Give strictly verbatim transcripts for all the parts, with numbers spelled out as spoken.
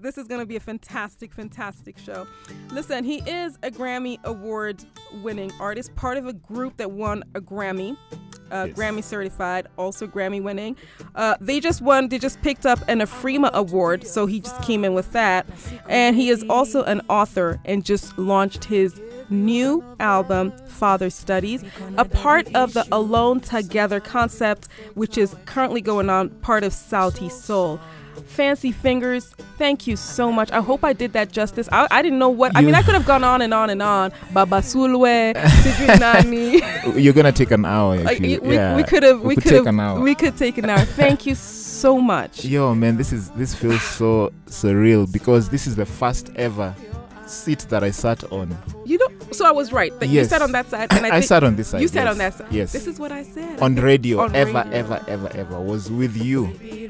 This is going to be a fantastic, fantastic show. Listen, he is a Grammy Award winning artist, part of a group that won a Grammy, uh, yes. Grammy certified, also Grammy winning. Uh, they just won, they just picked up an Afrima Award, so he just came in with that. And he is also an author and just launched his new album, Father Studies, a part of the Alone Together concept, which is currently going on, part of Sauti Sol. Fancy Fingers, thank you so much. I hope I did that justice. I, I didn't know what you I mean. I could have gone on and on and on. Baba Sulwe, Sigrid Nani. You're gonna take an hour. If you, we, yeah. we could have. We, we could take an hour. We could take an hour. Thank you so much. Yo, man, this is this feels so surreal because this is the first ever seat that I sat on. You know, so I was right. That yes. You sat on that side, and I, I sat on this side. You sat yes. on that side. Yes. This is what I said on radio. On ever, radio. ever, ever, ever was with you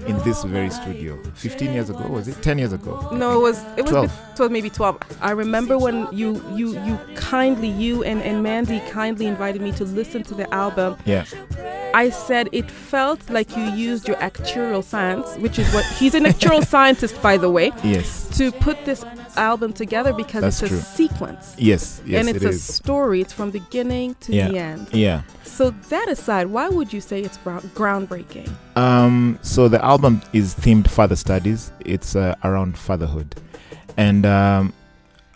in this very studio. Fifteen years ago, was it? Ten years ago? No, it was. It was twelve. Bit, maybe twelve. I remember when you, you, you kindly, you and and Mandy kindly invited me to listen to the album. Yeah. I said it felt like you used your actuarial science, which is what he's an actuarial scientist, by the way. Yes. To put this album together because That's it's a true. sequence. Yes, yes, and it's it a is. story. It's from beginning to yeah. the end. Yeah. So that aside, why would you say it's groundbreaking? Um. So the album is themed Father Studies. It's uh, around fatherhood, and um,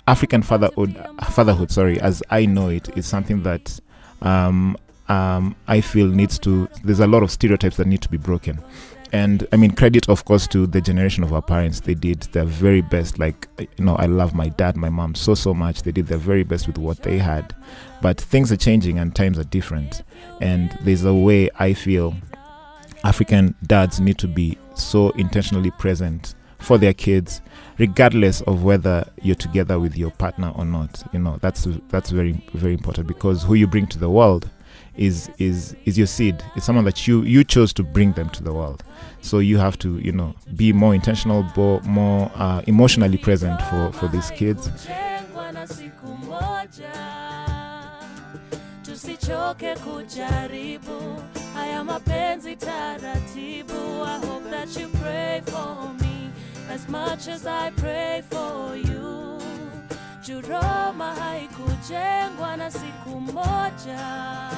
African fatherhood. Fatherhood, sorry, as I know it, is something that. Um, Um, I feel needs to, there's a lot of stereotypes that need to be broken. And I mean, credit of course to the generation of our parents. They did their very best. Like, you know, I love my dad, my mom so, so much. They did their very best with what they had. But things are changing and times are different. And there's a way I feel African dads need to be so intentionally present for their kids, regardless of whether you're together with your partner or not. You know, that's, that's very, very important because who you bring to the world is is is your seed. It's someone that you you chose to bring them to the world, so you have to you know be more intentional, more, more uh, emotionally present for for these kids. I hope that you pray for me as much as I pray for you. Juroma haikujengwa na siku moja.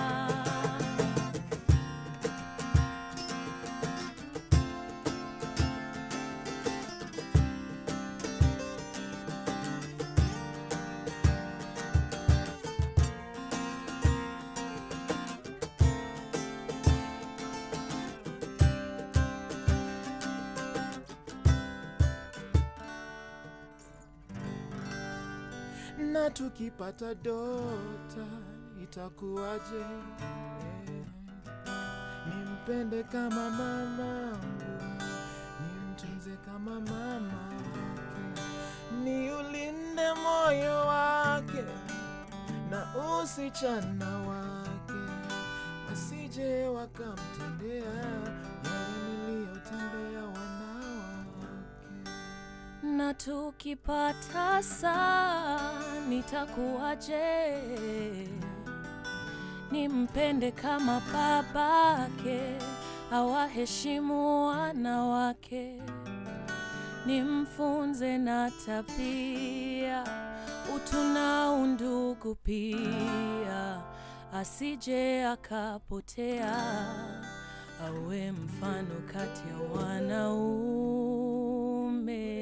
Na tukipata dota itakuwaje? Nimpende kama mama, nimtunze kama mama, niulinde moyo wake na usichana wake, wasije wakamtendea yale niliyotendea wanawake. Na tukipata saa nitakuwaje? Nimpende kama babake, awaheshimu wanawake, nimfunze na tabia utu na undugu pia, asije akapotea, awe mfano kati ya wanaume.